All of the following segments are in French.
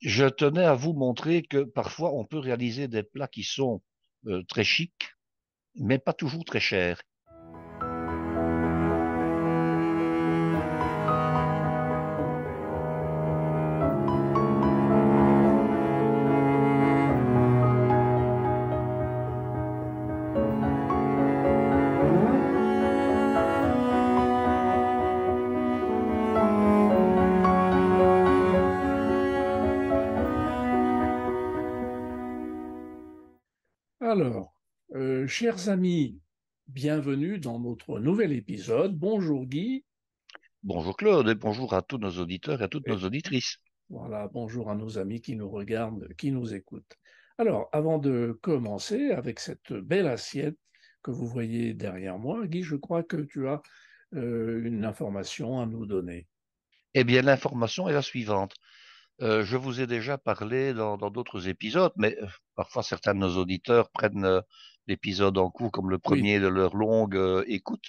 je tenais à vous montrer que parfois on peut réaliser des plats qui sont très chics, mais pas toujours très chers. Alors, chers amis, bienvenue dans notre nouvel épisode. Bonjour Guy. Bonjour Claude et bonjour à tous nos auditeurs et à toutes nos auditrices. Voilà, bonjour à nos amis qui nous regardent, qui nous écoutent. Alors, avant de commencer avec cette belle assiette que vous voyez derrière moi, Guy, je crois que tu as une information à nous donner. Eh bien, l'information est la suivante. Je vous ai déjà parlé dans d'autres épisodes, mais parfois certains de nos auditeurs prennent l'épisode en cours comme le premier de leur longue écoute.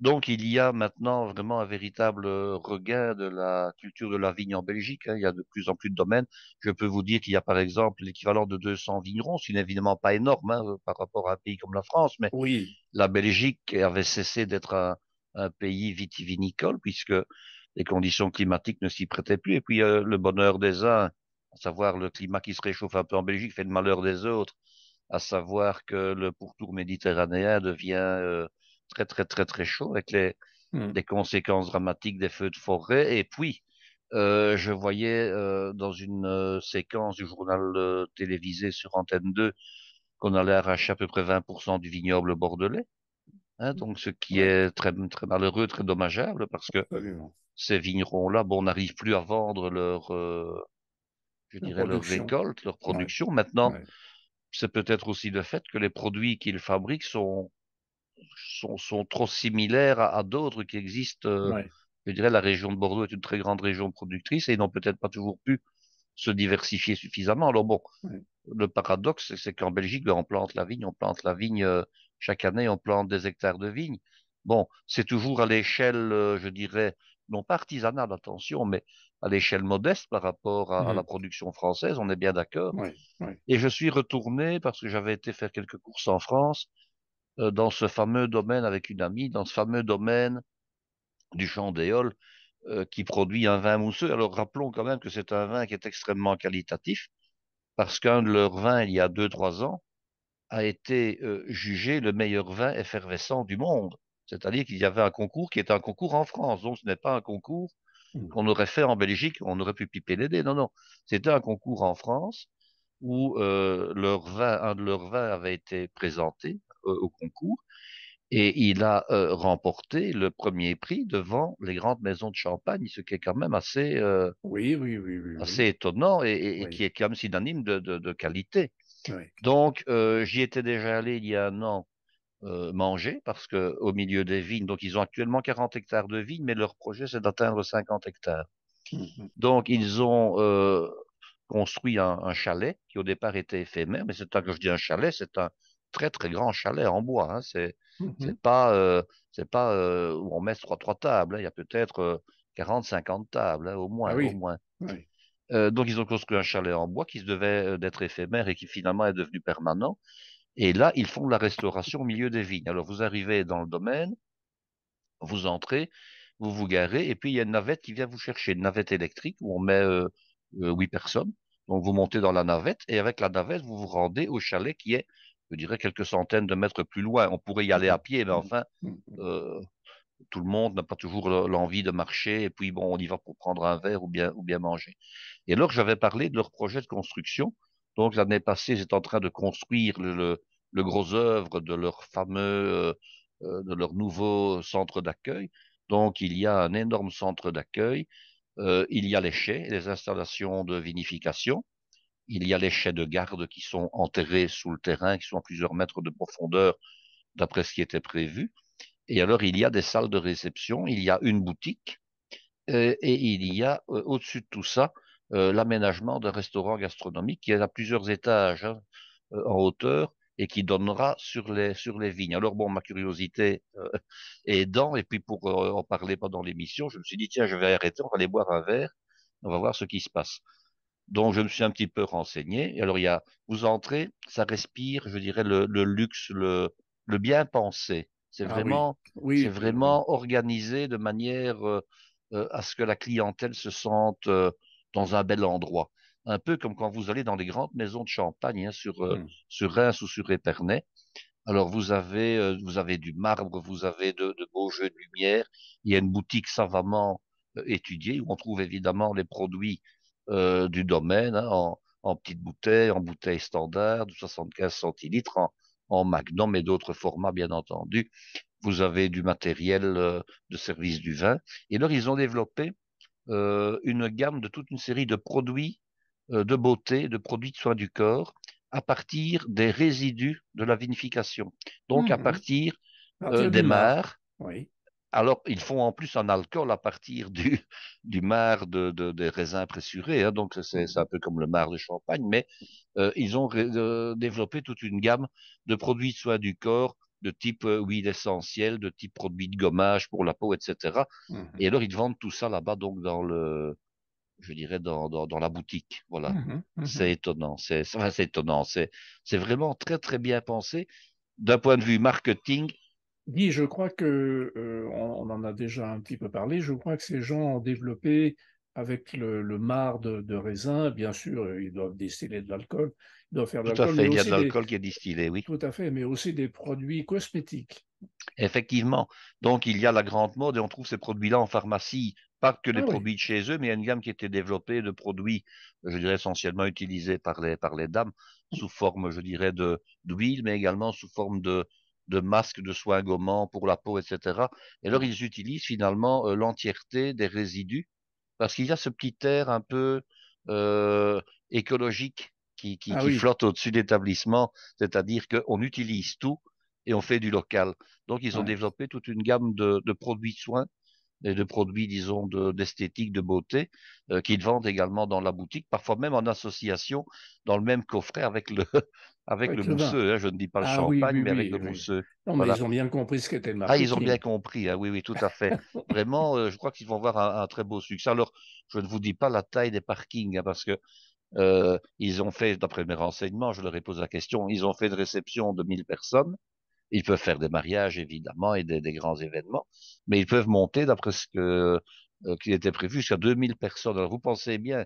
Donc il y a maintenant vraiment un véritable regain de la culture de la vigne en Belgique, hein. Il y a de plus en plus de domaines. Je peux vous dire qu'il y a par exemple l'équivalent de 200 vignerons, ce qui n'est évidemment pas énorme hein, par rapport à un pays comme la France, mais la Belgique avait cessé d'être un pays vitivinicole puisque les conditions climatiques ne s'y prêtaient plus. Et puis le bonheur des uns, à savoir le climat qui se réchauffe un peu en Belgique, fait le malheur des autres, à savoir que le pourtour méditerranéen devient très chaud, avec les conséquences dramatiques des feux de forêt. Et puis, je voyais dans une séquence du journal télévisé sur Antenne 2 qu'on allait arracher à peu près 20% du vignoble bordelais. Hein, donc ce qui est très malheureux, très dommageable, parce que ces vignerons-là, bon, n'arrivent plus à vendre leur récolte, leur production. Maintenant, c'est peut-être aussi le fait que les produits qu'ils fabriquent sont trop similaires à d'autres qui existent. Je dirais la région de Bordeaux est une très grande région productrice et ils n'ont peut-être pas toujours pu se diversifier suffisamment. Alors bon, le paradoxe, c'est qu'en Belgique, ben, on plante la vigne. Chaque année, on plante des hectares de vignes. Bon, c'est toujours à l'échelle, je dirais, non pas artisanale, attention, mais à l'échelle modeste par rapport à la production française, on est bien d'accord. Et je suis retourné, parce que j'avais été faire quelques courses en France, dans ce fameux domaine avec une amie, dans ce fameux domaine du Champ d'Éoles, qui produit un vin mousseux. Alors rappelons quand même que c'est un vin qui est extrêmement qualitatif, parce qu'un de leurs vins, il y a 2-3 ans, a été jugé le meilleur vin effervescent du monde. C'est-à-dire qu'il y avait un concours qui était un concours en France, donc ce n'est pas un concours qu'on aurait fait en Belgique, on aurait pu piper les dés. Non, c'était un concours en France où un de leurs vins avait été présenté au concours et il a remporté le premier prix devant les grandes maisons de champagne, ce qui est quand même assez, assez étonnant et qui est quand même synonyme de qualité. Donc, j'y étais déjà allé il y a un an manger, parce que au milieu des vignes, donc ils ont actuellement 40 hectares de vignes, mais leur projet, c'est d'atteindre 50 hectares. Donc, ils ont construit un chalet qui, au départ, était éphémère, mais quand je dis un chalet, c'est un très, très grand chalet en bois. Hein. C'est pas où on met trois tables. Hein. Il y a peut-être 40-50 tables, hein, au moins. Donc ils ont construit un chalet en bois qui se devait d'être éphémère et qui finalement est devenu permanent. Et là, ils font de la restauration au milieu des vignes. Alors vous arrivez dans le domaine, vous entrez, vous vous garez, et puis il y a une navette qui vient vous chercher, une navette électrique où on met 8 personnes. Donc vous montez dans la navette, et avec la navette, vous vous rendez au chalet qui est, je dirais, quelques centaines de mètres plus loin. On pourrait y aller à pied, mais enfin, tout le monde n'a pas toujours l'envie de marcher, et puis bon, on y va pour prendre un verre ou bien manger. Et alors, j'avais parlé de leur projet de construction. Donc, l'année passée, ils étaient en train de construire le gros œuvre de leur nouveau centre d'accueil. Donc, il y a un énorme centre d'accueil. Il y a les chais, les installations de vinification. Il y a les chais de garde qui sont enterrés sous le terrain, qui sont à plusieurs mètres de profondeur, d'après ce qui était prévu. Et alors, il y a des salles de réception, il y a une boutique, et il y a, au-dessus de tout ça, l'aménagement d'un restaurant gastronomique qui est à plusieurs étages hein, en hauteur et qui donnera sur les vignes. Alors bon, ma curiosité aidant, et puis pour en parler pendant l'émission, je me suis dit, tiens, je vais arrêter, on va aller boire un verre, on va voir ce qui se passe. Donc, je me suis un petit peu renseigné. Et alors, il y a, vous entrez, ça respire, je dirais, le luxe, le bien pensé. C'est vraiment, oui. Oui. C'est vraiment organisé de manière à ce que la clientèle se sente dans un bel endroit. Un peu comme quand vous allez dans les grandes maisons de champagne, hein, sur Reims ou sur Épernay. Alors, vous avez du marbre, vous avez de beaux jeux de lumière. Il y a une boutique savamment étudiée où on trouve évidemment les produits du domaine, hein, en petites bouteilles, en bouteilles standards de 75 centilitres, en magnum et d'autres formats, bien entendu. Vous avez du matériel de service du vin. Et alors, ils ont développé une gamme de toute une série de produits de beauté, de produits de soins du corps, à partir des résidus de la vinification. Donc, à partir des mares. Oui. Alors, ils font en plus un alcool à partir du marc des raisins pressurés. Hein. Donc, c'est un peu comme le marc de champagne, mais ils ont développé toute une gamme de produits de soins du corps, de type huile essentielle, de type produits de gommage pour la peau, etc. Et alors, ils vendent tout ça là-bas, donc dans la boutique. Voilà. C'est étonnant. C'est étonnant. C'est vraiment très, très bien pensé. D'un point de vue marketing, Guy, je crois que, on en a déjà un petit peu parlé, je crois que ces gens ont développé avec le marc de raisin, bien sûr, ils doivent distiller de l'alcool, ils doivent faire de l'alcool. Tout à fait, il y a de l'alcool qui est distillé, oui. Tout à fait, mais aussi des produits cosmétiques. Effectivement, donc il y a la grande mode et on trouve ces produits-là en pharmacie, pas que les produits de chez eux, mais il y a une gamme qui a été développée de produits, je dirais essentiellement utilisés par les dames, sous forme, je dirais, d'huile, mais également sous forme de masques, de soins gommants pour la peau, etc. Et alors, ils utilisent finalement l'entièreté des résidus parce qu'il y a ce petit air un peu écologique qui flotte au-dessus de l'établissement, c'est-à-dire qu'on utilise tout et on fait du local. Donc, ils ont développé toute une gamme de produits de soins et de produits, disons, d'esthétique, de beauté, qu'ils vendent également dans la boutique, parfois même en association, dans le même coffret avec le mousseux. Hein, je ne dis pas le champagne, mais avec le mousseux. Non, mais ils ont bien compris ce qu'était le marketing. Ah, ils ont bien compris, hein, oui, tout à fait. Vraiment, je crois qu'ils vont avoir un très beau succès. Alors, je ne vous dis pas la taille des parkings, hein, parce que ils ont fait, d'après mes renseignements, je leur ai posé la question, ils ont fait une réception de 1000 personnes. Ils peuvent faire des mariages, évidemment, et des grands événements, mais ils peuvent monter, d'après ce qui était prévu, jusqu'à 2000 personnes. Alors, vous pensez bien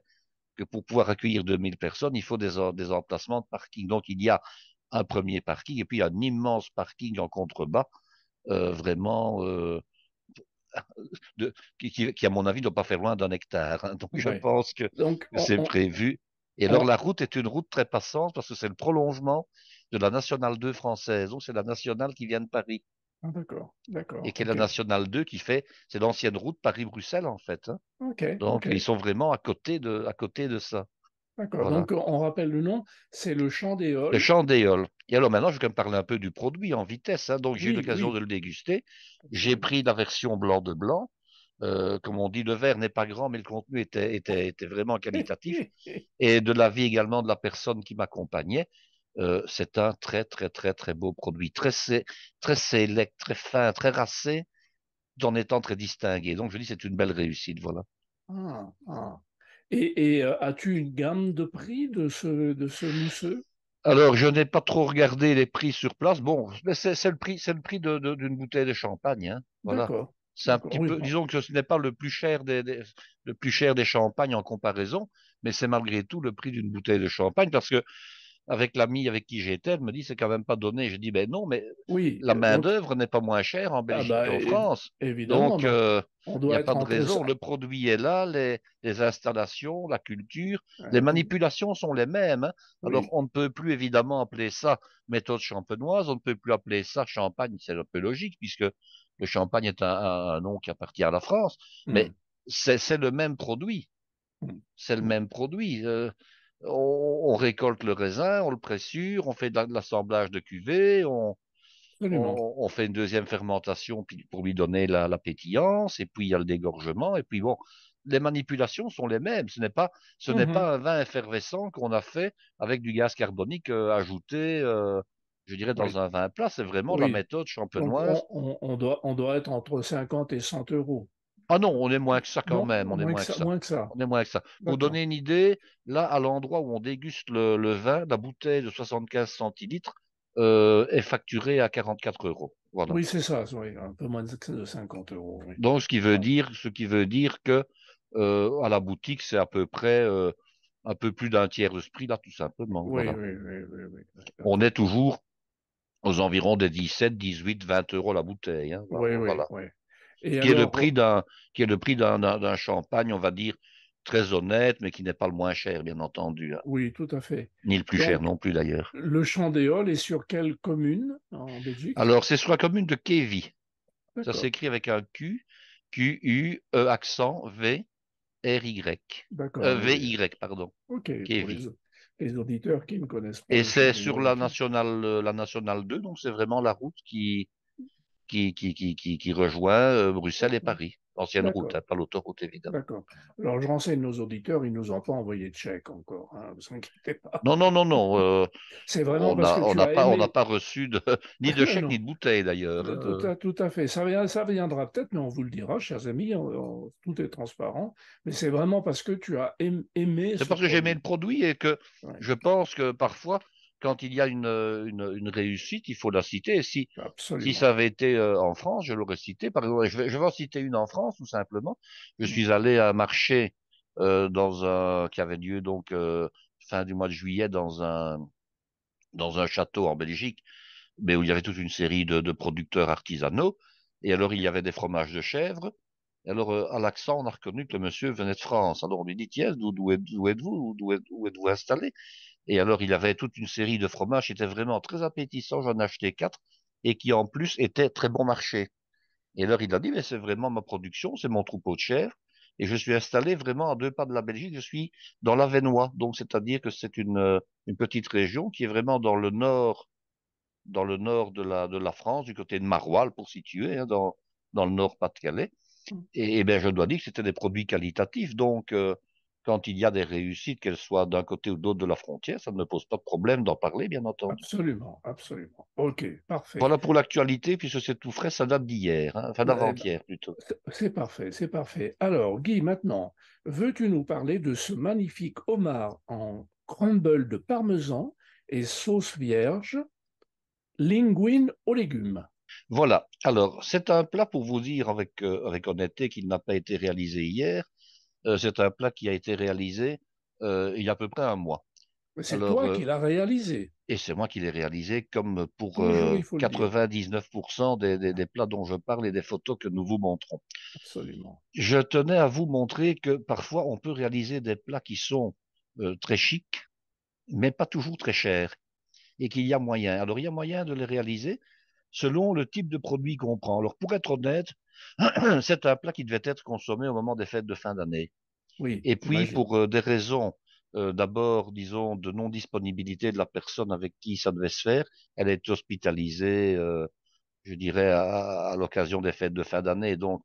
que pour pouvoir accueillir 2000 personnes, il faut des emplacements de parking. Donc, il y a un premier parking, et puis il y a un immense parking en contrebas, vraiment, qui, à mon avis, ne doit pas faire loin d'un hectare. Hein. Donc, je pense que c'est prévu. Et alors, la route est une route très passante, parce que c'est le prolongement de la Nationale 2 française. Donc, c'est la Nationale qui vient de Paris. Ah, d'accord. Et qui est la Nationale 2 qui fait... C'est l'ancienne route Paris-Bruxelles, en fait. Hein. Donc, ils sont vraiment à côté de ça. D'accord. Voilà. Donc, on rappelle le nom, c'est le Champ d'Éoles. Le Champ d'Éoles. Et alors, maintenant, je vais quand même parler un peu du produit en vitesse. Hein. Donc, j'ai eu l'occasion de le déguster. J'ai pris la version blanc de blanc. Comme on dit, le verre n'est pas grand, mais le contenu était vraiment qualitatif. Et de l'avis également de la personne qui m'accompagnait, c'est un très, très, très, très beau produit, très sélect, très fin, très racé, tout en étant très distingué. Donc, je dis, c'est une belle réussite, voilà. Et as-tu une gamme de prix de ce mousseux? Alors, je n'ai pas trop regardé les prix sur place. Bon, mais c'est le prix d'une bouteille de champagne, hein, voilà. D'accord. C'est un petit peu, disons que ce n'est pas le plus cher des champagnes en comparaison, mais c'est malgré tout le prix d'une bouteille de champagne, parce que avec l'ami avec qui j'étais, elle me dit c'est quand même pas donné. Je dis ben non, mais la main d'œuvre n'est pas moins chère en Belgique qu'en France. Évidemment, donc il n'y a pas de raison. Le produit est là, les installations, la culture, les manipulations sont les mêmes. Hein. Alors on ne peut plus évidemment appeler ça méthode champenoise, on ne peut plus appeler ça champagne, c'est un peu logique puisque le champagne est un nom qui appartient à la France, mais c'est le même produit. C'est le même produit. On récolte le raisin, on le pressure, on fait de l'assemblage de cuvées, on fait une deuxième fermentation pour lui donner la pétillance, et puis il y a le dégorgement, et puis bon, les manipulations sont les mêmes. Ce n'est pas un vin effervescent qu'on a fait avec du gaz carbonique ajouté, je dirais, dans un vin plat. C'est vraiment la méthode champenoise. On doit être entre 50 et 100 euros. Ah non, on est moins que ça quand même. On est moins que ça. Pour donner une idée, là, à l'endroit où on déguste le vin, la bouteille de 75 centilitres est facturée à 44 €. Voilà. Oui, c'est ça. Oui, un peu moins de 50 €. Oui. Donc, ce qui veut dire que à la boutique, c'est à peu près un peu plus d'un tiers de ce prix-là, tout simplement. Oui, voilà. Oui. On est toujours aux environs des 17, 18, 20 € la bouteille. Hein. Voilà, oui. Et alors, qui est le prix d'un champagne, on va dire, très honnête, mais qui n'est pas le moins cher, bien entendu. Hein. Oui, tout à fait. Ni le plus cher non plus, d'ailleurs. Le Champ d'Éoles est sur quelle commune en Belgique? Alors, c'est sur la commune de Kevi. Ça s'écrit avec un Q, Q-U, E accent, V, R-Y. D'accord. V-Y, pardon. OK, Kevi. Les auditeurs qui ne connaissent pas. Et c'est sur la Nationale 2, donc c'est vraiment la route qui rejoint Bruxelles et Paris. L'ancienne route, hein, pas l'autoroute, évidemment. D'accord. Alors, je renseigne nos auditeurs, ils ne nous ont pas envoyé de chèque encore, hein, ne vous inquiétez pas. Non. C'est vraiment on n'a pas reçu ni de chèque, ni de bouteille, d'ailleurs. Tout à fait. Ça viendra peut-être, mais on vous le dira, chers amis, tout est transparent. Mais c'est vraiment parce que tu as aimé... C'est parce que j'ai aimé le produit et que je pense que parfois... Quand il y a une réussite, il faut la citer. Et si ça avait été en France, je l'aurais cité. Par exemple, je vais en citer une en France, tout simplement. Je suis allé à un marché qui avait lieu donc fin du mois de juillet dans un château en Belgique, mais où il y avait toute une série de producteurs artisanaux. Et alors il y avait des fromages de chèvre. Et alors à l'accent, on a reconnu que le monsieur venait de France. Alors on lui dit tiens, d'où êtes-vous installé? Et alors, il avait toute une série de fromages qui étaient vraiment très appétissants. J'en ai acheté 4 et qui, en plus, étaient très bon marché. Et alors, il a dit, mais c'est vraiment ma production, c'est mon troupeau de chèvres. Et je suis installé vraiment à 2 pas de la Belgique. Je suis dans la Venoise. Donc, c'est-à-dire que c'est une petite région qui est vraiment dans le nord de la France, du côté de Maroilles, pour situer, hein, dans le nord Pas-de-Calais. Et bien, je dois dire que c'était des produits qualitatifs. Donc, quand il y a des réussites, qu'elles soient d'un côté ou de l'autre de la frontière, ça ne me pose pas de problème d'en parler, bien entendu. Absolument. OK, parfait. Voilà pour l'actualité, puisque c'est tout frais, ça date d'hier, hein, enfin d'avant-hier plutôt. C'est parfait. Alors, Guy, maintenant, veux-tu nous parler de ce magnifique homard en crumble de parmesan et sauce vierge, linguine aux légumes? Voilà. Alors, c'est un plat, pour vous dire avec honnêteté, qu'il n'a pas été réalisé hier. C'est un plat qui a été réalisé il y a à peu près un mois. C'est toi qui l'as réalisé. Et c'est moi qui l'ai réalisé, comme pour 99% des plats dont je parle et des photos que nous vous montrons. Absolument. Je tenais à vous montrer que parfois on peut réaliser des plats qui sont très chics, mais pas toujours très chers, et qu'il y a moyen. Alors il y a moyen de les réaliser selon le type de produit qu'on prend. Alors pour être honnête, c'est un plat qui devait être consommé au moment des fêtes de fin d'année. Oui, et puis, imagine. Pour des raisons, d'abord, disons, de non-disponibilité de la personne avec qui ça devait se faire, elle est hospitalisée, je dirais, à l'occasion des fêtes de fin d'année. Donc,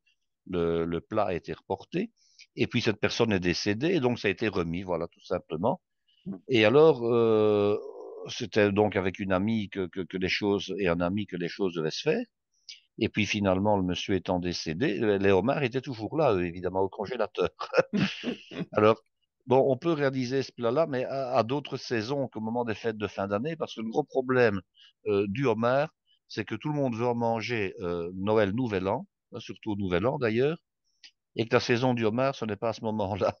le plat a été reporté. Et puis, cette personne est décédée. Et donc, ça a été remis, voilà, tout simplement. Et alors, c'était donc avec une amie que les choses, et un ami que les choses devaient se faire. Et puis finalement, le monsieur étant décédé, les homards étaient toujours là, évidemment, au congélateur. Alors, bon, on peut réaliser ce plat-là, mais à d'autres saisons qu'au moment des fêtes de fin d'année, parce que le gros problème du homard, c'est que tout le monde veut en manger Noël, Nouvel An, surtout au Nouvel An d'ailleurs, et que la saison du homard, ce n'est pas à ce moment-là.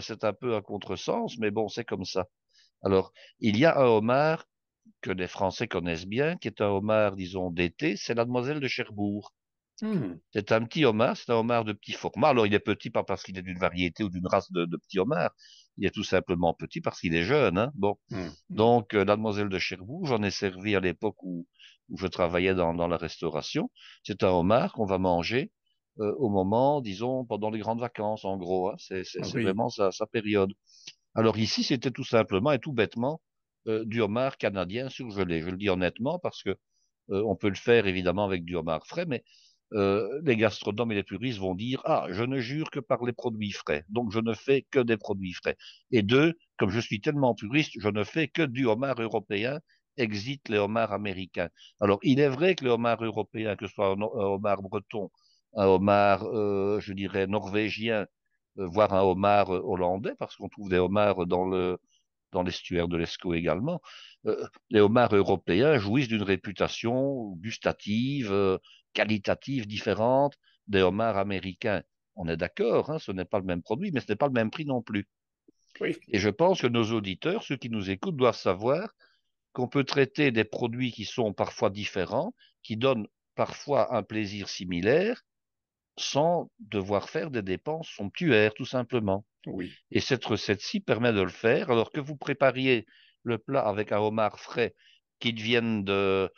C'est un peu un contresens, mais bon, c'est comme ça. Alors, il y a un homard que les Français connaissent bien, qui est un homard, disons, d'été, c'est la demoiselle de Cherbourg. Mmh. C'est un petit homard, c'est un homard de petit format. Alors, il est petit pas parce qu'il est d'une variété ou d'une race de petits homards. Il est tout simplement petit parce qu'il est jeune. Hein. Bon. Mmh. Donc, la demoiselle de Cherbourg, j'en ai servi à l'époque où je travaillais dans la restauration. C'est un homard qu'on va manger au moment, disons, pendant les grandes vacances, en gros. Hein. C'est vraiment sa période. Alors ici, c'était tout simplement et tout bêtement du homard canadien surgelé. Je le dis honnêtement parce que on peut le faire évidemment avec du homard frais, mais les gastronomes et les puristes vont dire « Ah, je ne jure que par les produits frais, donc je ne fais que des produits frais. » Et deux, comme je suis tellement puriste, je ne fais que du homard européen, exit les homards américains. Alors, il est vrai que les homards européens, que ce soit un homard breton un homard, je dirais, norvégien, voire un homard hollandais, parce qu'on trouve des homards dans l'estuaire de l'Escaut également. Les homards européens jouissent d'une réputation gustative, qualitative, différente des homards américains. On est d'accord, hein, ce n'est pas le même produit, mais ce n'est pas le même prix non plus. Oui. Et je pense que nos auditeurs, ceux qui nous écoutent, doivent savoir qu'on peut traiter des produits qui sont parfois différents, qui donnent parfois un plaisir similaire, sans devoir faire des dépenses somptuaires, tout simplement. Oui. Et cette recette-ci permet de le faire. Alors que vous prépariez le plat avec un homard frais qui devienne du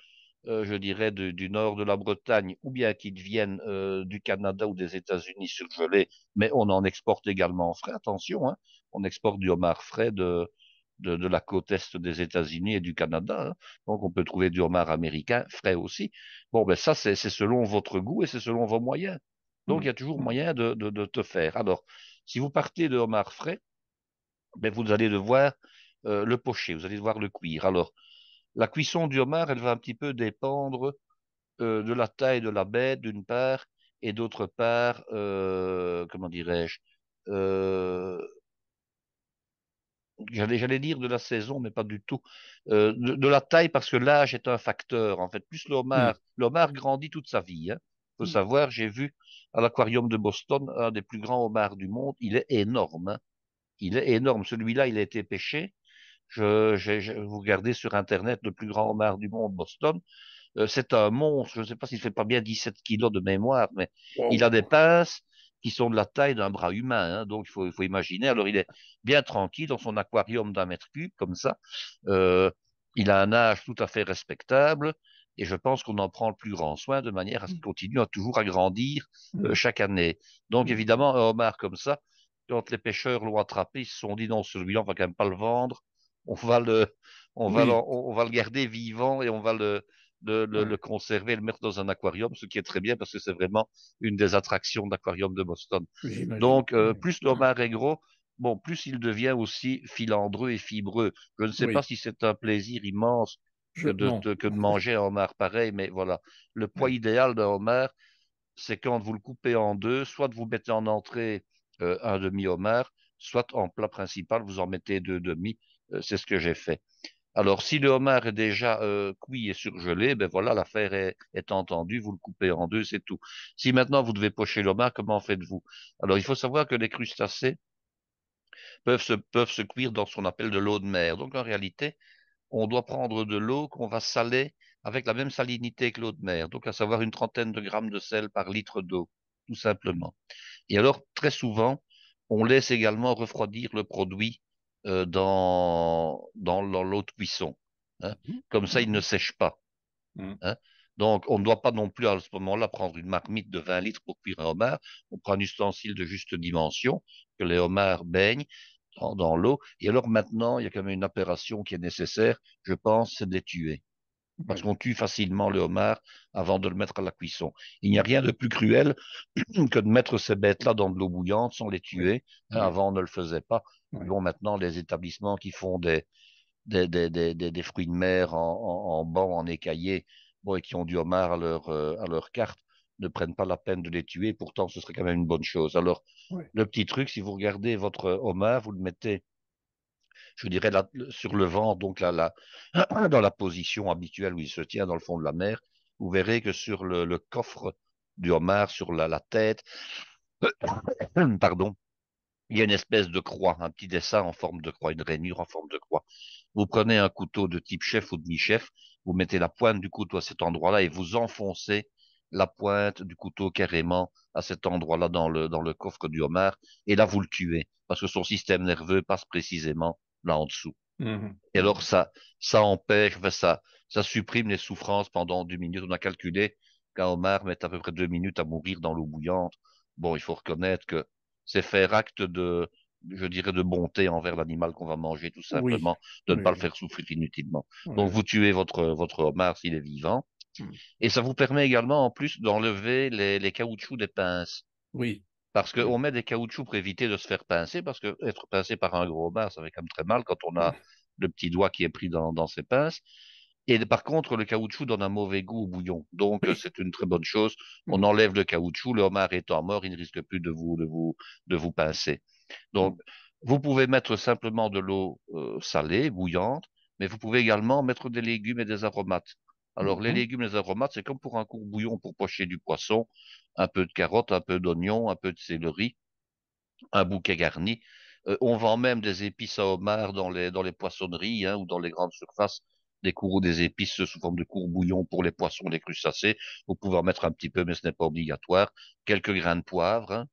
nord de la Bretagne, ou bien qui devienne du Canada ou des États-Unis surgelés, mais on en exporte également frais, attention, hein, on exporte du homard frais de la côte est des États-Unis et du Canada, hein. Donc on peut trouver du homard américain frais aussi. Bon, ben ça, c'est selon votre goût et c'est selon vos moyens. Donc il y a toujours moyen de te faire. Alors, si vous partez de homard frais, ben vous allez devoir le pocher, vous allez devoir le cuire. Alors, la cuisson du homard, elle va un petit peu dépendre de la taille de la bête, d'une part, et d'autre part, j'allais dire de la saison, mais pas du tout, de la taille, parce que l'âge est un facteur, en fait. Plus l'homard grandit toute sa vie, hein. Faut savoir, j'ai vu à l'aquarium de Boston, un des plus grands homards du monde, il est énorme, hein. Il est énorme, celui-là, il a été pêché. Vous regardez sur Internet le plus grand homard du monde, Boston. C'est un monstre, je ne sais pas s'il ne fait pas bien 17 kilos de mémoire, mais wow. Il a des pinces qui sont de la taille d'un bras humain, hein, donc il faut imaginer. Alors il est bien tranquille dans son aquarium d'1 mètre cube, comme ça. Il a un âge tout à fait respectable, et je pense qu'on en prend le plus grand soin de manière à ce qu'il continue à toujours agrandir chaque année. Donc évidemment, un homard comme ça, quand les pêcheurs l'ont attrapé, ils se sont dit non, celui-là, on va quand même pas le vendre. On va le garder vivant et on va le conserver, le mettre dans un aquarium, ce qui est très bien parce que c'est vraiment une des attractions d'aquarium de Boston. Oui, donc, plus l'homard est gros, bon, plus il devient aussi filandreux et fibreux. Je ne sais pas si c'est un plaisir immense que de manger un homard pareil, mais voilà. Le poids idéal d'un homard, c'est quand vous le coupez en deux, soit vous mettez en entrée un demi-homard, soit en plat principal, vous en mettez 2 demi. C'est ce que j'ai fait. Alors, si le homard est déjà cuit et surgelé, ben voilà, l'affaire est entendue, vous le coupez en deux, c'est tout. Si maintenant vous devez pocher le homard, comment faites-vous? Alors, il faut savoir que les crustacés peuvent se cuire dans ce qu'on appelle de l'eau de mer. Donc, en réalité, on doit prendre de l'eau qu'on va saler avec la même salinité que l'eau de mer, donc à savoir une 30aine de grammes de sel par litre d'eau, tout simplement. Et alors, très souvent, on laisse également refroidir le produit dans l'eau de cuisson, hein. Comme ça il ne sèche pas, hein. Donc on ne doit pas non plus à ce moment-là prendre une marmite de 20 litres pour cuire un homard. On prend un ustensile de juste dimension que les homards baignent dans l'eau. Et alors maintenant il y a quand même une opération qui est nécessaire, je pense, c'est de les tuer, parce qu'on tue facilement le homard avant de le mettre à la cuisson. Il n'y a rien de plus cruel que de mettre ces bêtes-là dans de l'eau bouillante sans les tuer. Avant, on ne le faisait pas. Bon, maintenant, les établissements qui font des fruits de mer en banc, en écaillé, bon, et qui ont du homard à leur carte, ne prennent pas la peine de les tuer. Pourtant, ce serait quand même une bonne chose. Alors, le petit truc, si vous regardez votre homard, vous le mettez, je dirais, sur le ventre, donc dans la position habituelle où il se tient dans le fond de la mer. Vous verrez que sur le coffre du homard, sur la tête, pardon, il y a une espèce de croix, un petit dessin en forme de croix, une rainure en forme de croix. Vous prenez un couteau de type chef ou demi-chef, vous mettez la pointe du couteau à cet endroit-là et vous enfoncez la pointe du couteau carrément à cet endroit-là dans le coffre du homard, et là vous le tuez, parce que son système nerveux passe précisément là en dessous. Et alors ça empêche, ça supprime les souffrances pendant 2 minutes. On a calculé qu'un homard met à peu près 2 minutes à mourir dans l'eau bouillante. Bon, il faut reconnaître que c'est faire acte de, je dirais, de bonté envers l'animal qu'on va manger, tout simplement, de ne pas le faire souffrir inutilement. Donc vous tuez votre homard s'il est vivant. Et ça vous permet également, en plus, d'enlever les caoutchoucs des pinces. Oui. Parce qu'on met des caoutchoucs pour éviter de se faire pincer, parce que être pincé par un gros homard, ça fait quand même très mal quand on a le petit doigt qui est pris dans ses pinces. Et par contre, le caoutchouc donne un mauvais goût au bouillon. Donc, c'est une très bonne chose. On enlève le caoutchouc. Le homard étant mort, il ne risque plus de vous pincer. Donc, vous pouvez mettre simplement de l'eau salée, bouillante, mais vous pouvez également mettre des légumes et des aromates. Alors, les légumes et les aromates, c'est comme pour un court bouillon pour pocher du poisson, un peu de carottes, un peu d'oignons, un peu de céleri, un bouquet garni. On vend même des épices à homard dans les poissonneries ou dans les grandes surfaces. Des cours ou des épices sous forme de court bouillon pour les poissons, les crustacés. Vous pouvez en mettre un petit peu, mais ce n'est pas obligatoire. Quelques grains de poivre.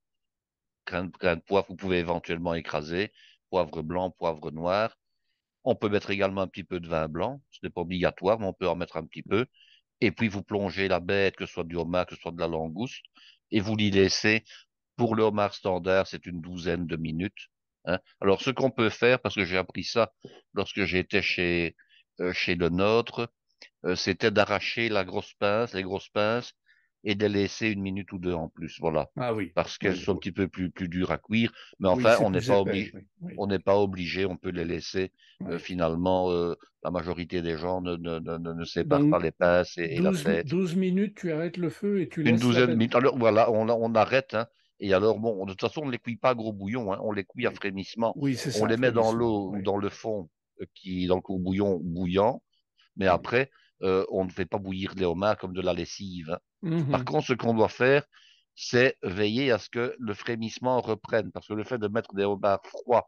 Grains de poivre, vous pouvez éventuellement écraser. Poivre blanc, poivre noir. On peut mettre également un petit peu de vin blanc. Ce n'est pas obligatoire, mais on peut en mettre un petit peu. Et puis, vous plongez la bête, que ce soit du homard, que ce soit de la langouste, et vous l'y laissez. Pour le homard standard, c'est une douzaine de minutes. Alors, ce qu'on peut faire, parce que j'ai appris ça lorsque j'étais chez le nôtre, c'était d'arracher les grosses pinces et de laisser 1 minute ou 2 en plus, voilà. Ah oui. Parce qu'elles sont un petit peu plus dures à cuire, mais enfin, oui, on n'est pas obligé, on peut les laisser. Oui. Finalement, la majorité des gens ne séparent pas les pinces et la fête. 12 minutes, tu arrêtes le feu et tu laisses. Une douzaine de minutes, alors voilà, on arrête, Et alors, bon, de toute façon, on ne les cuit pas à gros bouillon, on les cuit à frémissement. Oui, c'est ça, on les met dans l'eau ou dans le fond, dans le court bouillon bouillant, mais après, on ne fait pas bouillir les homards comme de la lessive. Par contre, ce qu'on doit faire, c'est veiller à ce que le frémissement reprenne, parce que le fait de mettre des homards froids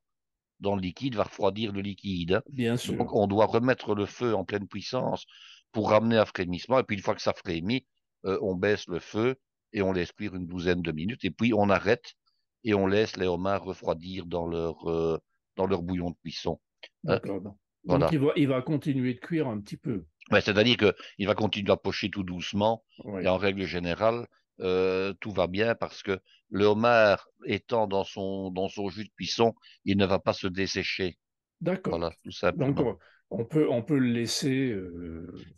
dans le liquide va refroidir le liquide. Bien sûr. Donc, on doit remettre le feu en pleine puissance pour ramener un frémissement, et puis une fois que ça frémit, on baisse le feu et on laisse cuire une douzaine de minutes, et puis on arrête et on laisse les homards refroidir dans leur bouillon de cuisson. Voilà. Donc il va continuer de cuire un petit peu. Ouais, c'est-à-dire qu'il va continuer à pocher tout doucement. Oui. Et en règle générale, tout va bien parce que le homard étant dans son jus de cuisson, il ne va pas se dessécher. D'accord. Voilà, tout simplement. Donc on peut le laisser.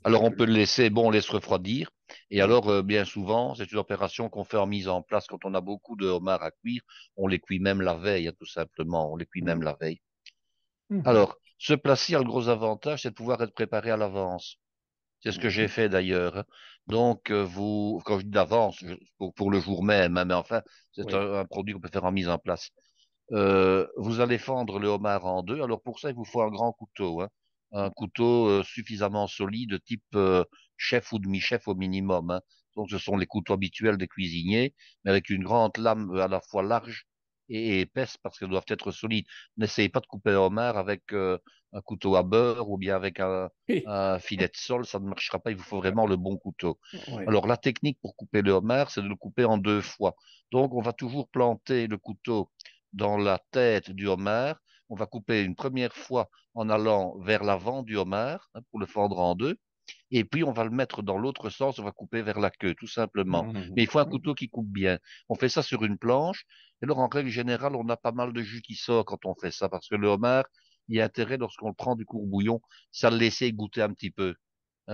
Alors on peut le laisser, on laisse refroidir. Et alors bien souvent, c'est une opération qu'on fait en mise en place quand on a beaucoup de homards à cuire. On les cuit même la veille, tout simplement. On les cuit même la veille. Alors, ce plat-ci a le gros avantage, c'est de pouvoir être préparé à l'avance. C'est ce que j'ai fait d'ailleurs. Donc, quand je dis d'avance, pour le jour même, mais enfin, c'est un produit qu'on peut faire en mise en place. Vous allez fendre le homard en deux. Alors, pour ça, il vous faut un grand couteau. Un couteau suffisamment solide, type chef ou demi-chef au minimum. Donc, ce sont les couteaux habituels des cuisiniers, mais avec une grande lame à la fois large et épaisse parce qu'elles doivent être solides. N'essayez pas de couper un homard avec un couteau à beurre ou bien avec un filet de sole, ça ne marchera pas, il vous faut vraiment le bon couteau. Oui. Alors la technique pour couper le homard, c'est de le couper en 2 fois. Donc on va toujours planter le couteau dans la tête du homard, on va couper une première fois en allant vers l'avant du homard pour le fendre en 2, et puis on va le mettre dans l'autre sens, on va couper vers la queue, tout simplement. Mais il faut un couteau qui coupe bien. On fait ça sur une planche, et alors en règle générale, on a pas mal de jus qui sort quand on fait ça, parce que le homard, il y a intérêt, lorsqu'on le prend du court bouillon, ça le laisser goûter un petit peu.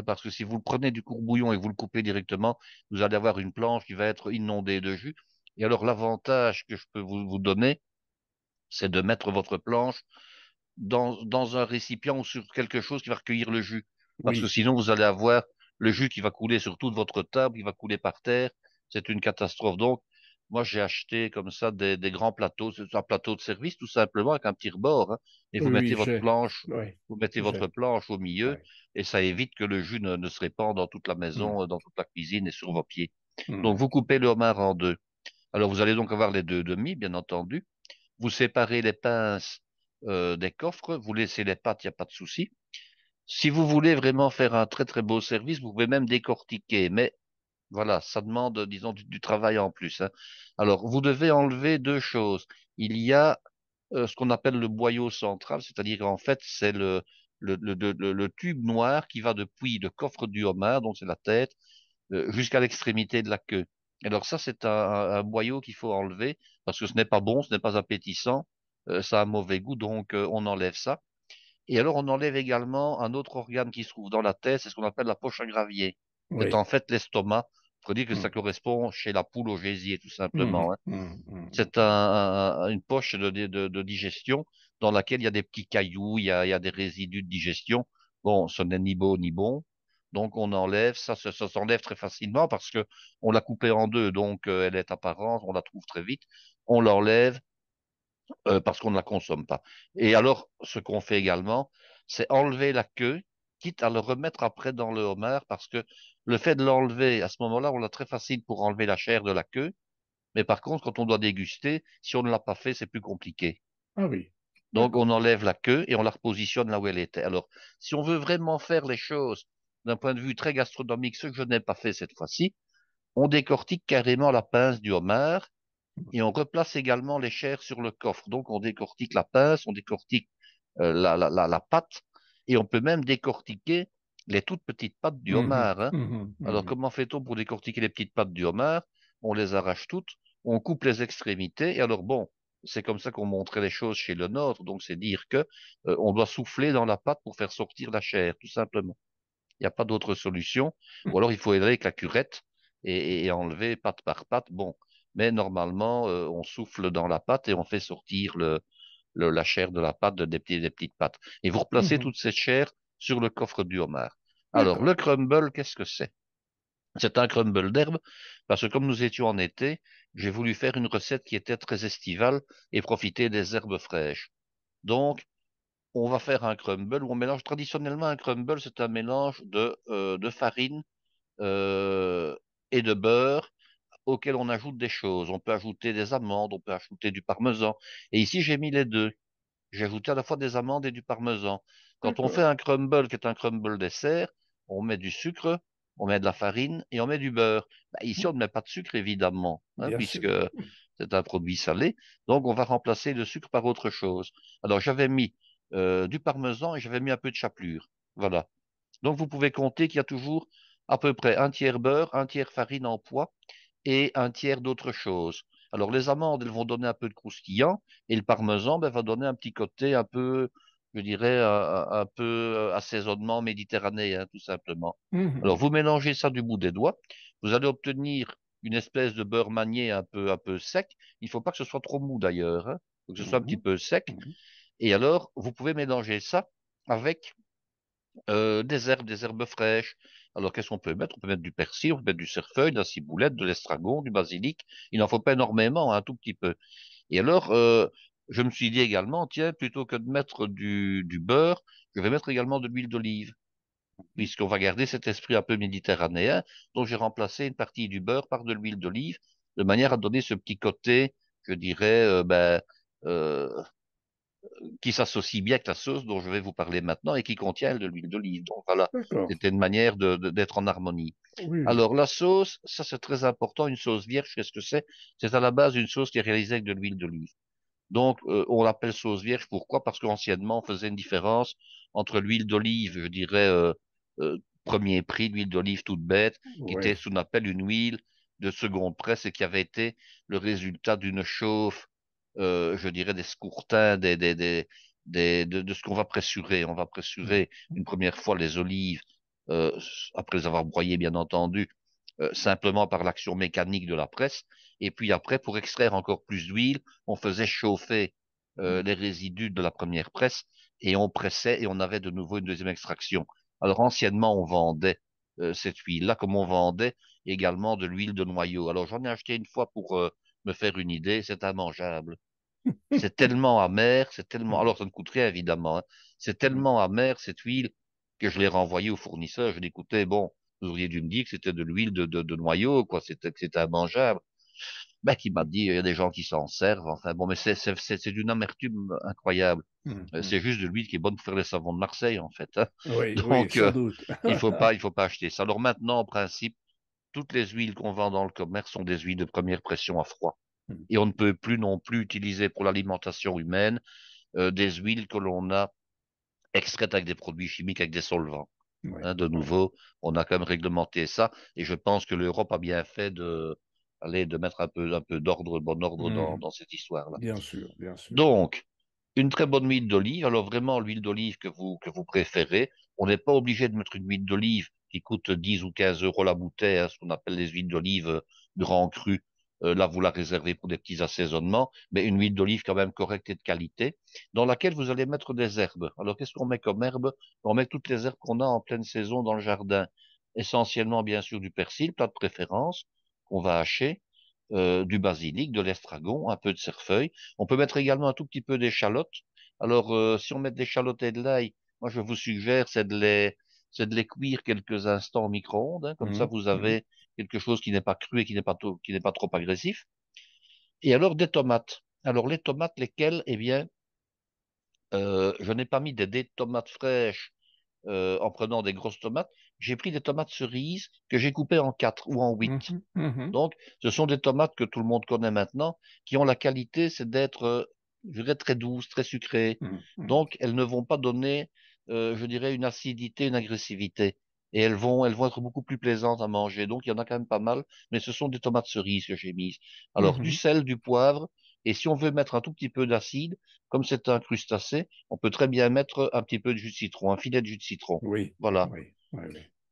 Parce que si vous le prenez du court bouillon et que vous le coupez directement, vous allez avoir une planche qui va être inondée de jus. Et alors l'avantage que je peux vous donner, c'est de mettre votre planche dans un récipient ou sur quelque chose qui va recueillir le jus. Parce que sinon, vous allez avoir le jus qui va couler sur toute votre table, qui va couler par terre. C'est une catastrophe. Donc, moi, j'ai acheté comme ça des grands plateaux. C'est un plateau de service, tout simplement, avec un petit rebord. Et vous mettez votre planche, votre planche au milieu, et ça évite que le jus ne se répande dans toute la maison, dans toute la cuisine et sur vos pieds. Donc, vous coupez le homard en 2. Alors, vous allez donc avoir les 2 demi, bien entendu. Vous séparez les pinces des coffres. Vous laissez les pattes, il n'y a pas de souci. Si vous voulez vraiment faire un très très beau service, vous pouvez même décortiquer, mais voilà, ça demande, disons, du travail en plus. Alors, vous devez enlever 2 choses. Il y a ce qu'on appelle le boyau central, c'est-à-dire en fait, c'est le tube noir qui va depuis le coffre du homard, donc c'est la tête, jusqu'à l'extrémité de la queue. Alors ça, c'est un boyau qu'il faut enlever, parce que ce n'est pas bon, ce n'est pas appétissant, ça a un mauvais goût, donc on enlève ça. Et alors, on enlève également un autre organe qui se trouve dans la tête, c'est ce qu'on appelle la poche à gravier. C'est en fait l'estomac. Il faut dire que ça correspond chez la poule au gésier, tout simplement. C'est une poche de digestion dans laquelle il y a des petits cailloux, il y a des résidus de digestion. Bon, ce n'est ni beau ni bon. Donc, on enlève, ça s'enlève très facilement parce que on l'a coupée en deux. Donc, elle est apparente, on la trouve très vite. On l'enlève parce qu'on ne la consomme pas. Et alors, ce qu'on fait également, c'est enlever la queue, quitte à le remettre après dans le homard parce que le fait de l'enlever, à ce moment-là, on l'a très facile pour enlever la chair de la queue. Mais par contre, quand on doit déguster, si on ne l'a pas fait, c'est plus compliqué. Ah oui. Donc, on enlève la queue et on la repositionne là où elle était. Alors, si on veut vraiment faire les choses d'un point de vue très gastronomique, ce que je n'ai pas fait cette fois-ci, on décortique carrément la pince du homard et on replace également les chairs sur le coffre. Donc, on décortique la pince, on décortique la patte et on peut même décortiquer les toutes petites pattes du homard. Hein. Alors, comment fait-on pour décortiquer les petites pattes du homard? On les arrache toutes, on coupe les extrémités. Et alors, bon, c'est comme ça qu'on montrait les choses chez le Nord. Donc, c'est dire que on doit souffler dans la pâte pour faire sortir la chair, tout simplement. Il n'y a pas d'autre solution. Ou alors, il faut aller avec la curette et enlever pâte par pâte. Bon, mais normalement, on souffle dans la pâte et on fait sortir la chair de la pâte, des petites pattes. Et vous replacez toute cette chair sur le coffre du homard. Alors, le crumble, qu'est-ce que c'est? C'est un crumble d'herbe, parce que comme nous étions en été, j'ai voulu faire une recette qui était très estivale et profiter des herbes fraîches. Donc, on va faire un crumble où on mélange traditionnellement un crumble, c'est un mélange de farine et de beurre auquel on ajoute des choses. On peut ajouter des amandes, on peut ajouter du parmesan. Et ici, j'ai mis les deux. J'ai ajouté à la fois des amandes et du parmesan. Quand on fait un crumble qui est un crumble dessert, on met du sucre, on met de la farine et on met du beurre. Bah, ici, on ne met pas de sucre, évidemment, hein, puisque c'est un produit salé. Donc, on va remplacer le sucre par autre chose. Alors, j'avais mis du parmesan et j'avais mis un peu de chapelure. Voilà. Donc, vous pouvez compter qu'il y a toujours à peu près 1/3 beurre, 1/3 farine en pois et 1/3 d'autre chose. Alors, les amandes, elles vont donner un peu de croustillant et le parmesan va donner un petit côté un peu... je dirais, un peu assaisonnement méditerranéen, tout simplement. Alors, vous mélangez ça du bout des doigts, vous allez obtenir une espèce de beurre manié un peu sec. Il ne faut pas que ce soit trop mou, d'ailleurs. Hein. Il faut que ce soit un petit peu sec. Et alors, vous pouvez mélanger ça avec des herbes fraîches. Alors, qu'est-ce qu'on peut mettre? On peut mettre du persil, on peut mettre du cerfeuil, de la ciboulette, de l'estragon, du basilic. Il n'en faut pas énormément, un tout petit peu. Et alors... je me suis dit également, tiens, plutôt que de mettre du beurre, je vais mettre également de l'huile d'olive, puisqu'on va garder cet esprit un peu méditerranéen, dont j'ai remplacé une partie du beurre par de l'huile d'olive, de manière à donner ce petit côté, je dirais, qui s'associe bien avec la sauce dont je vais vous parler maintenant et qui contient de l'huile d'olive. Donc voilà, c'était une manière d'être en harmonie. Oui. Alors la sauce, ça c'est très important, une sauce vierge, qu'est-ce que c'est? C'est à la base une sauce qui est réalisée avec de l'huile d'olive. Donc, on l'appelle sauce vierge. Pourquoi? Parce qu'anciennement, on faisait une différence entre l'huile d'olive, je dirais, premier prix, l'huile d'olive toute bête, qui était ce qu'on appelle une huile de seconde presse et qui avait été le résultat d'une chauffe, je dirais, des scourtins, de ce qu'on va pressurer. On va pressurer une première fois les olives, après les avoir broyées, bien entendu, simplement par l'action mécanique de la presse. Et puis après, pour extraire encore plus d'huile, on faisait chauffer les résidus de la première presse et on pressait et on avait de nouveau une deuxième extraction. Alors anciennement, on vendait cette huile-là, comme on vendait également de l'huile de noyau. Alors j'en ai acheté une fois pour me faire une idée, c'est immangeable. C'est tellement amer, c'est tellement... Alors ça ne coûte rien, évidemment. Hein. C'est tellement amer, cette huile, que je l'ai renvoyée au fournisseur. Je lui ai dit, écoutez, bon, vous auriez dû me dire que c'était de l'huile de noyau, quoi, c'était immangeable. Ben, qui m'a dit, il y a des gens qui s'en servent, enfin bon, mais c'est d'une amertume incroyable. C'est juste de l'huile qui est bonne pour faire les savons de Marseille, en fait. Hein. Oui, donc, oui, sans doute. il faut pas acheter ça. Alors maintenant, en principe, toutes les huiles qu'on vend dans le commerce sont des huiles de première pression à froid. Et on ne peut plus non plus utiliser pour l'alimentation humaine des huiles que l'on a extraites avec des produits chimiques, avec des solvants. Hein, de nouveau, on a quand même réglementé ça, et je pense que l'Europe a bien fait de mettre un peu d'ordre, bon ordre dans cette histoire-là. Bien sûr, bien sûr. Donc, une très bonne huile d'olive. Alors vraiment, l'huile d'olive que vous préférez. On n'est pas obligé de mettre une huile d'olive qui coûte 10 ou 15 euros la bouteille, hein, ce qu'on appelle les huiles d'olive grand cru là vous la réservez pour des petits assaisonnements, mais une huile d'olive quand même correcte et de qualité, dans laquelle vous allez mettre des herbes. Alors qu'est-ce qu'on met comme herbe? On met toutes les herbes qu'on a en pleine saison dans le jardin, essentiellement bien sûr du persil, plat de préférence, qu'on va hacher, du basilic, de l'estragon, un peu de cerfeuil. On peut mettre également un tout petit peu d'échalotes. Alors si on met des échalotes et de l'ail, moi je vous suggère c'est de les cuire quelques instants au micro-ondes, hein, comme ça vous avez quelque chose qui n'est pas cru et qui n'est pas trop agressif. Et alors des tomates. Alors les tomates, lesquelles, eh bien, je n'ai pas mis des tomates fraîches en prenant des grosses tomates. J'ai pris des tomates cerises que j'ai coupées en 4 ou en 8. Donc, ce sont des tomates que tout le monde connaît maintenant, qui ont la qualité, c'est d'être, je dirais, très douces, très sucrées. Donc, elles ne vont pas donner, je dirais, une acidité, une agressivité. Et elles vont être beaucoup plus plaisantes à manger. Donc, il y en a quand même pas mal, mais ce sont des tomates cerises que j'ai mises. Alors, du sel, du poivre, et si on veut mettre un tout petit peu d'acide, comme c'est un crustacé, on peut très bien mettre un petit peu de jus de citron, un filet de jus de citron. Oui. Voilà. Oui.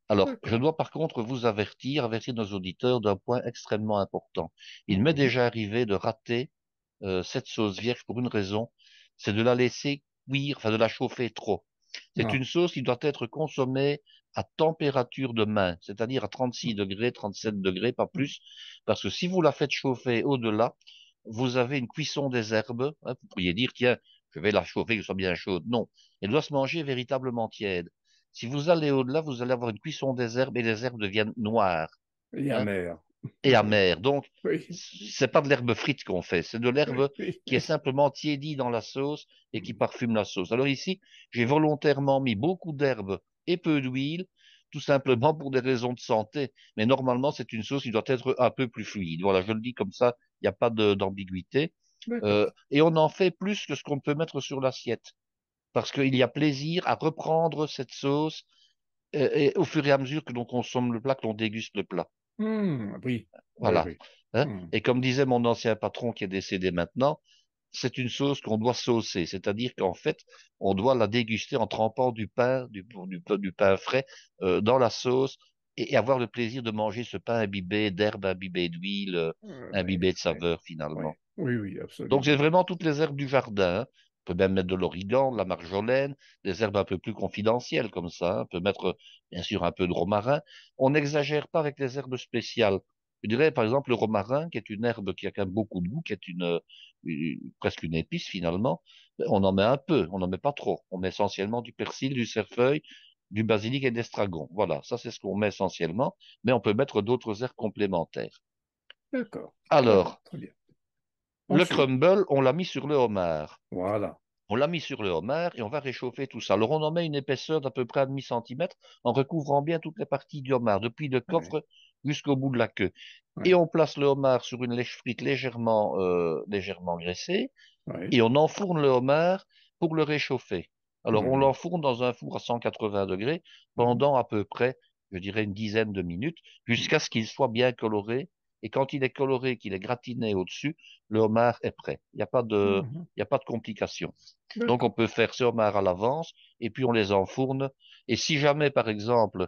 Alors, je dois par contre vous avertir nos auditeurs d'un point extrêmement important. Il m'est déjà arrivé de rater cette sauce vierge pour une raison, c'est de la laisser cuire, enfin de la chauffer trop. C'est une sauce qui doit être consommée à température de main, c'est-à-dire à 36 degrés, 37 degrés, pas plus, parce que si vous la faites chauffer au-delà, vous avez une cuisson des herbes, hein, vous pourriez dire, tiens, je vais la chauffer, qu'elle soit bien chaude. Non, elle doit se manger véritablement tiède. Si vous allez au-delà, vous allez avoir une cuisson des herbes et les herbes deviennent noires. Et amères. Et amères. Donc, c'est pas de l'herbe frite qu'on fait, c'est de l'herbe qui est simplement tiédie dans la sauce et qui parfume la sauce. Alors ici, j'ai volontairement mis beaucoup d'herbes et peu d'huile, tout simplement pour des raisons de santé. Mais normalement, c'est une sauce qui doit être un peu plus fluide. Voilà, je le dis comme ça, il n'y a pas d'ambiguïté. Et on en fait plus que ce qu'on peut mettre sur l'assiette. Parce qu'il y a plaisir à reprendre cette sauce et au fur et à mesure que l'on consomme le plat, que l'on déguste le plat. Voilà. Hein? Et comme disait mon ancien patron qui est décédé maintenant, c'est une sauce qu'on doit saucer, c'est-à-dire qu'en fait, on doit la déguster en trempant du pain frais dans la sauce et avoir le plaisir de manger ce pain imbibé d'herbes, imbibé d'huile, imbibé de saveur finalement. Oui, absolument. Donc, c'est vraiment toutes les herbes du jardin. Hein. On peut même mettre de l'origan, de la marjolaine, des herbes un peu plus confidentielles comme ça. On peut mettre, bien sûr, un peu de romarin. On n'exagère pas avec les herbes spéciales. Je dirais, par exemple, le romarin, qui est une herbe qui a quand même beaucoup de goût, qui est presque une épice, finalement. On en met un peu, on n'en met pas trop. On met essentiellement du persil, du cerfeuil, du basilic et de l'estragon. Voilà, ça, c'est ce qu'on met essentiellement. Mais on peut mettre d'autres herbes complémentaires. D'accord. Alors, très bien. Le crumble, on l'a mis sur le homard. Voilà. On l'a mis sur le homard et on va réchauffer tout ça. Alors, on en met une épaisseur d'à peu près un demi-centimètre en recouvrant bien toutes les parties du homard, depuis le coffre jusqu'au bout de la queue. Et on place le homard sur une lèche frite légèrement graissée et on enfourne le homard pour le réchauffer. Alors, on l'enfourne dans un four à 180 degrés pendant à peu près, je dirais, une dizaine de minutes jusqu'à ce qu'il soit bien coloré. Et quand il est coloré, qu'il est gratiné au-dessus, le homard est prêt. Il n'y a pas de, complications. Donc, on peut faire ce homard à l'avance et puis on les enfourne. Et si jamais, par exemple,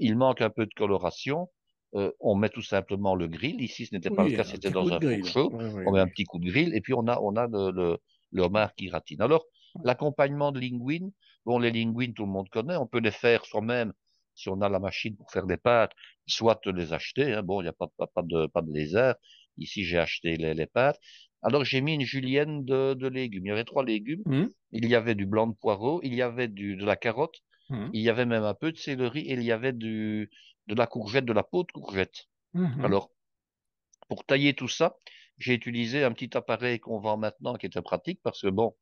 il manque un peu de coloration, on met tout simplement le grill. Ici, ce n'était pas le cas, c'était dans un four chaud. On met un petit coup de grill et puis on a le homard qui gratine. Alors, l'accompagnement de linguine, bon, les linguines, tout le monde connaît. On peut les faire soi-même. Si on a la machine pour faire des pâtes, soit les acheter, hein, bon, il n'y a pas de lézard. Ici, j'ai acheté les pâtes. Alors, j'ai mis une julienne de légumes. Il y avait 3 légumes. Il y avait du blanc de poireau, il y avait de la carotte, il y avait même un peu de céleri, et il y avait de la courgette, de la peau de courgette. Alors, pour tailler tout ça, j'ai utilisé un petit appareil qu'on vend maintenant, qui était pratique, parce que bon,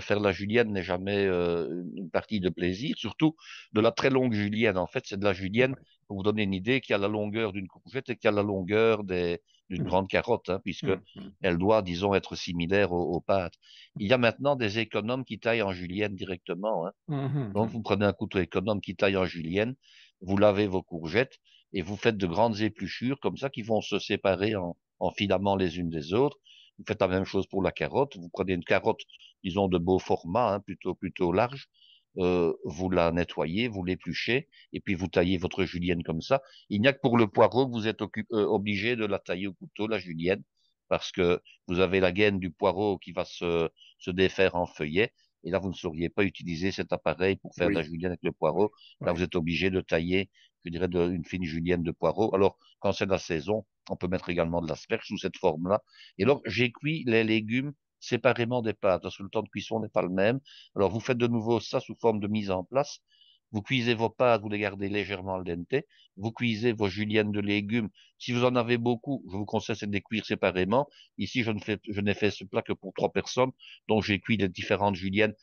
faire la julienne n'est jamais une partie de plaisir, surtout de la très longue julienne. En fait, c'est de la julienne, pour vous donner une idée, qui a la longueur d'une courgette et qui a la longueur d'une grande carotte, hein, puisque elle doit, disons, être similaire aux pâtes. Il y a maintenant des économes qui taillent en julienne directement. Hein. Donc, vous prenez un couteau économe qui taille en julienne, vous lavez vos courgettes et vous faites de grandes épluchures comme ça qui vont se séparer en filaments les unes des autres. Vous faites la même chose pour la carotte. Vous prenez une carotte, disons, de beau format, hein, plutôt large. vous la nettoyez, vous l'épluchez, et puis vous taillez votre julienne comme ça. Il n'y a que pour le poireau que vous êtes obligé de la tailler au couteau, la julienne, parce que vous avez la gaine du poireau qui va se défaire en feuillet, et là, vous ne sauriez pas utiliser cet appareil pour faire de la julienne avec le poireau. Là, vous êtes obligé de tailler, je dirais, une fine julienne de poireau. Alors, quand c'est de la saison, on peut mettre également de l'asperge sous cette forme-là. Et alors, j'ai cuit les légumes séparément des pâtes, parce que le temps de cuisson n'est pas le même. Alors, vous faites de nouveau ça sous forme de mise en place. Vous cuisez vos pâtes, vous les gardez légèrement al dente. Vous cuisez vos juliennes de légumes. Si vous en avez beaucoup, je vous conseille de les cuire séparément. Ici, je n'ai fait ce plat que pour 3 personnes, donc j'ai cuit les différentes juliennes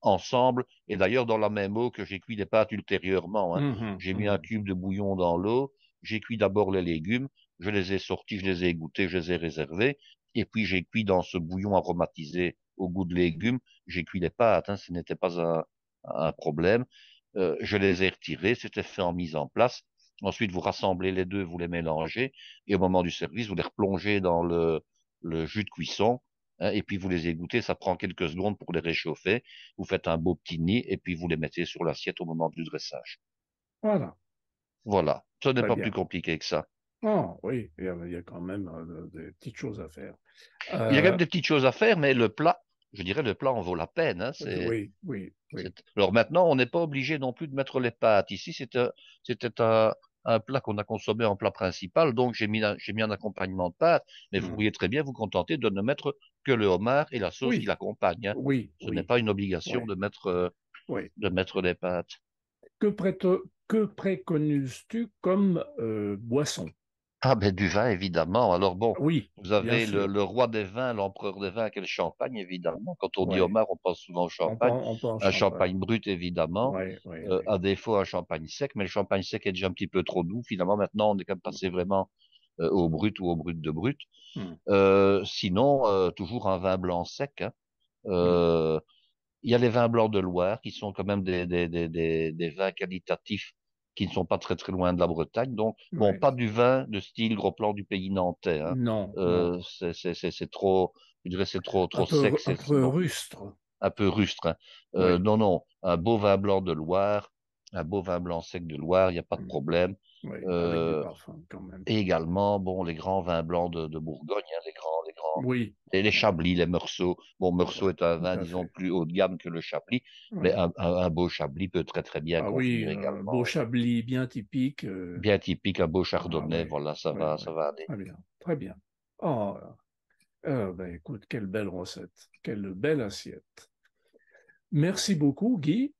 ensemble. Et d'ailleurs, dans la même eau que j'ai cuit les pâtes ultérieurement. J'ai mis un cube de bouillon dans l'eau. J'ai cuit d'abord les légumes. Je les ai sortis, je les ai égouttés, je les ai réservés. Et puis, j'ai cuit dans ce bouillon aromatisé au goût de légumes. J'ai cuit les pâtes, ce n'était pas un problème. Je les ai retirés, c'était fait en mise en place. Ensuite, vous rassemblez les deux, vous les mélangez, et au moment du service, vous les replongez dans le jus de cuisson, et puis vous les égouttez. Ça prend quelques secondes pour les réchauffer. Vous faites un beau petit nid, et puis vous les mettez sur l'assiette au moment du dressage. Voilà. Voilà. Ce n'est pas plus compliqué que ça. Oh, oui, il y a quand même des petites choses à faire. Il y a quand même des petites choses à faire, mais le plat, je dirais, le plat en vaut la peine. Oui. Alors maintenant, on n'est pas obligé non plus de mettre les pâtes. Ici, c'était un plat qu'on a consommé en plat principal, donc j'ai mis un accompagnement de pâtes, mais vous pourriez très bien vous contenter de ne mettre que le homard et la sauce qui l'accompagne. Ce n'est pas une obligation de mettre les pâtes. Que préconises-tu comme boisson ? Ah ben du vin, évidemment. Alors bon, vous avez le roi des vins, l'empereur des vins, quel champagne, évidemment. Quand on dit homard, on pense souvent au champagne. Un champagne brut, évidemment. À défaut, un champagne sec. Mais le champagne sec est déjà un petit peu trop doux. Finalement, maintenant, on est quand même passé vraiment au brut ou au brut de brut. Sinon, toujours un vin blanc sec. Il y a les vins blancs de Loire, qui sont quand même des vins qualitatifs, qui ne sont pas très très loin de la Bretagne, donc bon, pas du vin de style gros plan du pays nantais. Non, c'est trop, je dirais, c'est trop sec, un peu rustre. Non, un beau vin blanc de Loire, un beau vin blanc sec de Loire, il n'y a pas de problème. Avec des parfums, quand même. Et également, bon, les grands vins blancs de Bourgogne, les grands. Et les Chablis, les Meursault. Bon, Meursault est un vin, disons, plus haut de gamme que le Chablis, mais un beau Chablis peut très très bien convenir également. Un beau Chablis bien typique. Bien typique, un beau Chardonnay, voilà, ça va aller. Très bien. Oh, écoute, quelle belle recette, quelle belle assiette. Merci beaucoup, Guy.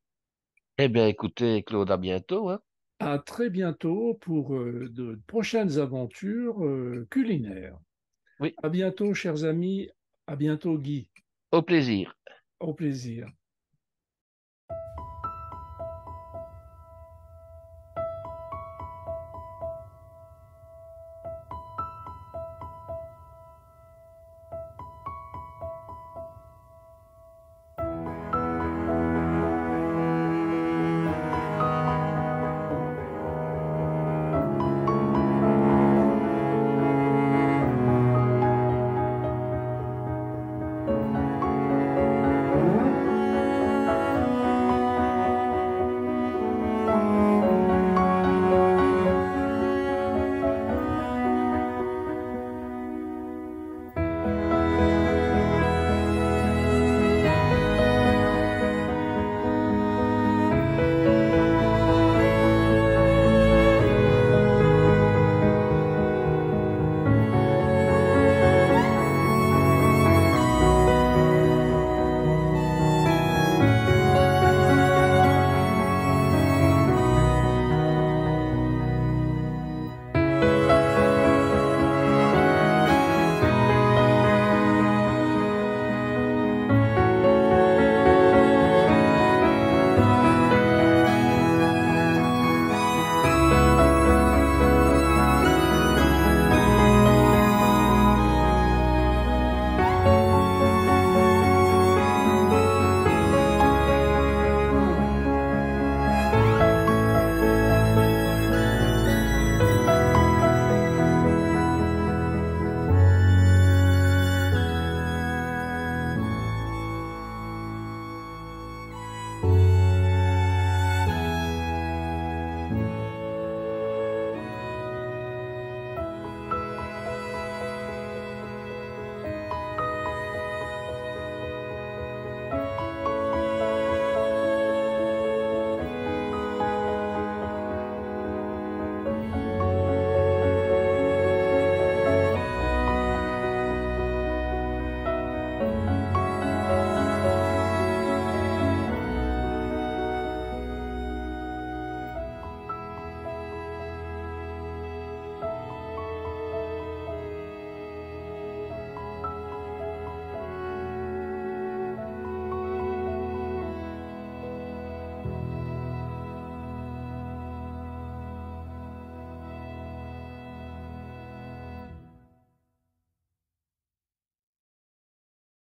Eh bien, écoutez, Claude, à bientôt. À très bientôt pour de prochaines aventures culinaires. À bientôt, chers amis. À bientôt, Guy. Au plaisir. Au plaisir.